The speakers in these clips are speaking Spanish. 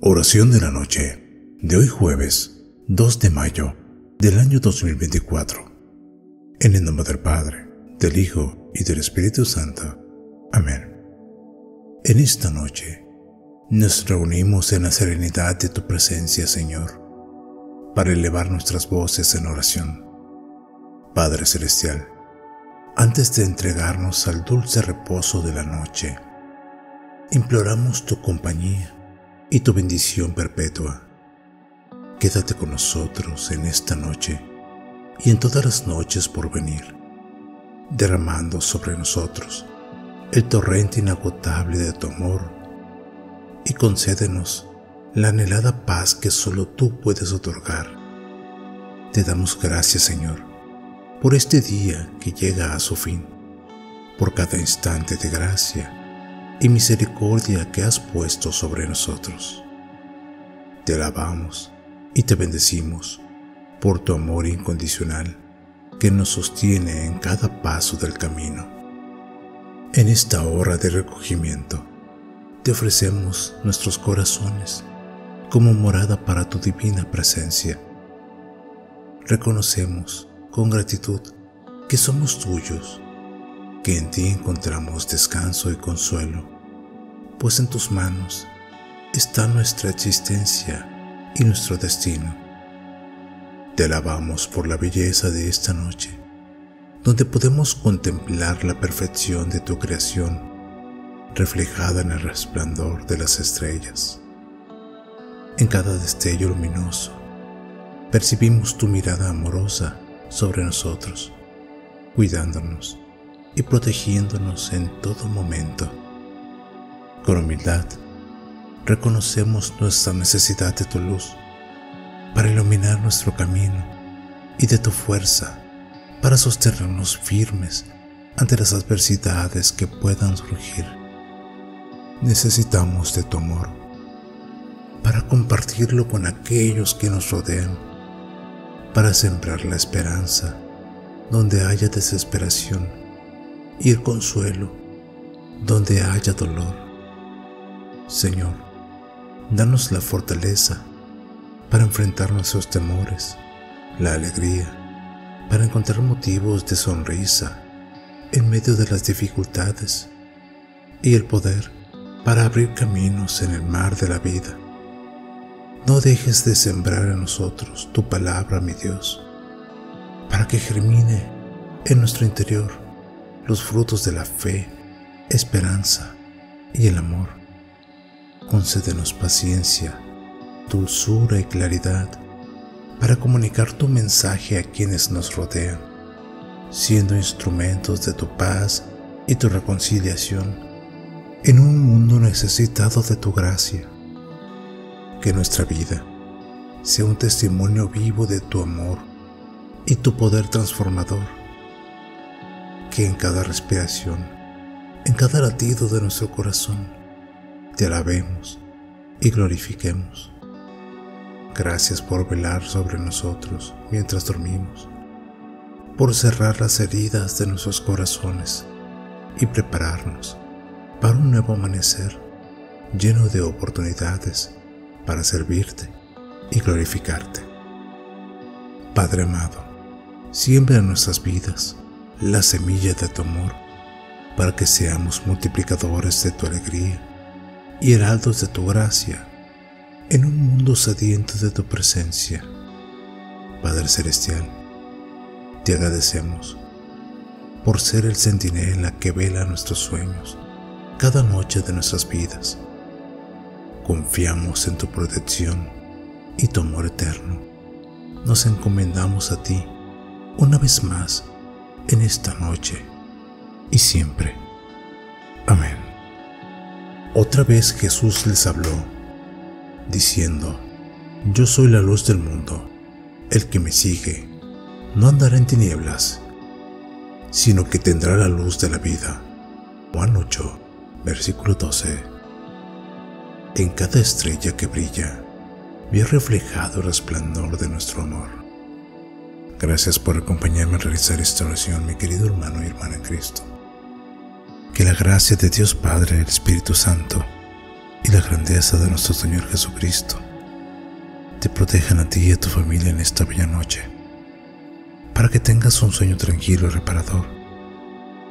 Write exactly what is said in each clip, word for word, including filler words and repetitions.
Oración de la noche de hoy jueves dos de mayo del año dos mil veinticuatro. En el nombre del Padre, del Hijo y del Espíritu Santo. Amén. En esta noche nos reunimos en la serenidad de tu presencia, Señor, para elevar nuestras voces en oración. Padre Celestial, antes de entregarnos al dulce reposo de la noche, imploramos tu compañía y tu bendición perpetua. Quédate con nosotros en esta noche y en todas las noches por venir, derramando sobre nosotros el torrente inagotable de tu amor, y concédenos la anhelada paz que solo tú puedes otorgar. Te damos gracias, Señor, por este día que llega a su fin, por cada instante de gracia y misericordia que has puesto sobre nosotros. Te alabamos y te bendecimos por tu amor incondicional que nos sostiene en cada paso del camino. En esta hora de recogimiento, te ofrecemos nuestros corazones como morada para tu divina presencia. Reconocemos con gratitud que somos tuyos, que en ti encontramos descanso y consuelo, pues en tus manos está nuestra existencia y nuestro destino. Te alabamos por la belleza de esta noche, donde podemos contemplar la perfección de tu creación, reflejada en el resplandor de las estrellas. En cada destello luminoso, percibimos tu mirada amorosa sobre nosotros, cuidándonos y protegiéndonos en todo momento. Con humildad, reconocemos nuestra necesidad de tu luz para iluminar nuestro camino y de tu fuerza para sostenernos firmes ante las adversidades que puedan surgir. Necesitamos de tu amor para compartirlo con aquellos que nos rodean, para sembrar la esperanza donde haya desesperación y el consuelo donde haya dolor. Señor, danos la fortaleza para enfrentar nuestros temores, la alegría para encontrar motivos de sonrisa en medio de las dificultades, y el poder para abrir caminos en el mar de la vida. No dejes de sembrar en nosotros tu palabra, mi Dios, para que germine en nuestro interior los frutos de la fe, esperanza y el amor. Concédenos paciencia, dulzura y claridad para comunicar tu mensaje a quienes nos rodean, siendo instrumentos de tu paz y tu reconciliación en un mundo necesitado de tu gracia. Que nuestra vida sea un testimonio vivo de tu amor y tu poder transformador. Que en cada respiración, en cada latido de nuestro corazón, te alabemos y glorifiquemos. Gracias por velar sobre nosotros mientras dormimos, por cerrar las heridas de nuestros corazones y prepararnos para un nuevo amanecer lleno de oportunidades para servirte y glorificarte. Padre amado, siembra en nuestras vidas la semilla de tu amor para que seamos multiplicadores de tu alegría y heraldos de tu gracia en un mundo sediento de tu presencia. Padre Celestial, te agradecemos por ser el centinela que vela nuestros sueños cada noche de nuestras vidas. Confiamos en tu protección y tu amor eterno. Nos encomendamos a ti una vez más en esta noche y siempre. Amén. Otra vez Jesús les habló, diciendo: Yo soy la luz del mundo. El que me sigue no andará en tinieblas, sino que tendrá la luz de la vida. Juan ocho, versículo doce. En cada estrella que brilla, vi reflejado el resplandor de nuestro amor. Gracias por acompañarme a realizar esta oración, mi querido hermano y hermana en Cristo. Que la gracia de Dios Padre, el Espíritu Santo, y la grandeza de nuestro Señor Jesucristo te protejan a ti y a tu familia en esta bella noche, para que tengas un sueño tranquilo y reparador,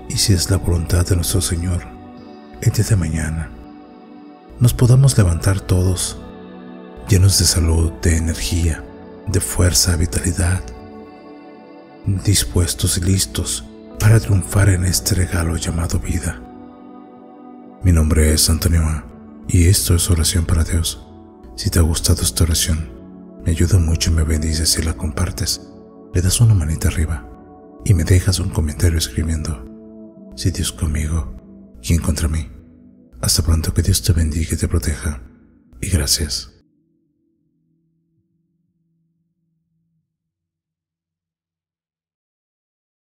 y si es la voluntad de nuestro Señor, el día de mañana nos podamos levantar todos llenos de salud, de energía, de fuerza, vitalidad, dispuestos y listos para triunfar en este regalo llamado vida. Mi nombre es Antonio y esto es Oración para Dios. Si te ha gustado esta oración, me ayuda mucho y me bendices si la compartes, le das una manita arriba y me dejas un comentario escribiendo: si Dios conmigo, ¿quién contra mí? Hasta pronto, que Dios te bendiga y te proteja, y gracias.